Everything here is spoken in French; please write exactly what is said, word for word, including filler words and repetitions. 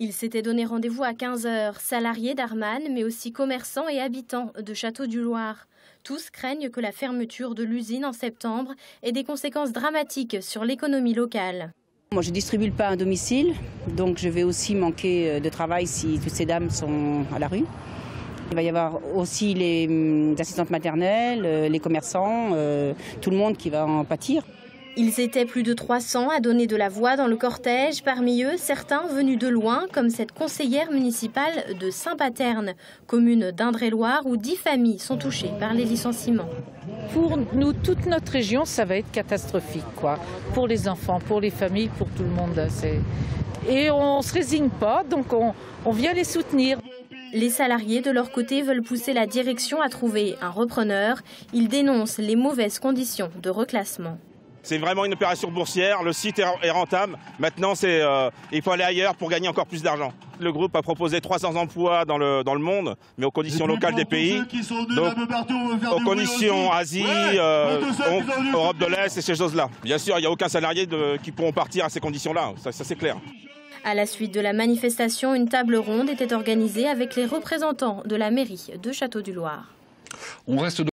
Ils s'étaient donné rendez-vous à quinze heures, salariés d'Arman, mais aussi commerçants et habitants de Château du Loir. Tous craignent que la fermeture de l'usine en septembre ait des conséquences dramatiques sur l'économie locale. Moi, je ne distribue le pain à domicile, donc je vais aussi manquer de travail si toutes ces dames sont à la rue. Il va y avoir aussi les assistantes maternelles, les commerçants, tout le monde qui va en pâtir. Ils étaient plus de trois cents à donner de la voix dans le cortège, parmi eux certains venus de loin, comme cette conseillère municipale de Saint-Paterne, commune d'Indre-et-Loire où dix familles sont touchées par les licenciements. Pour nous, toute notre région, ça va être catastrophique, quoi. Pour les enfants, pour les familles, pour tout le monde. Et on ne se résigne pas, donc on, on vient les soutenir. Les salariés, de leur côté, veulent pousser la direction à trouver un repreneur. Ils dénoncent les mauvaises conditions de reclassement. C'est vraiment une opération boursière, le site est rentable, maintenant c'est, euh, il faut aller ailleurs pour gagner encore plus d'argent. Le groupe a proposé trois cents emplois dans le, dans le monde, mais aux conditions locales des pays, donc, aux conditions Asie, euh, Europe de l'Est et ces choses-là. Bien sûr, il n'y a aucun salarié de, qui pourront partir à ces conditions-là, ça, ça c'est clair. À la suite de la manifestation, une table ronde était organisée avec les représentants de la mairie de Château du Loir.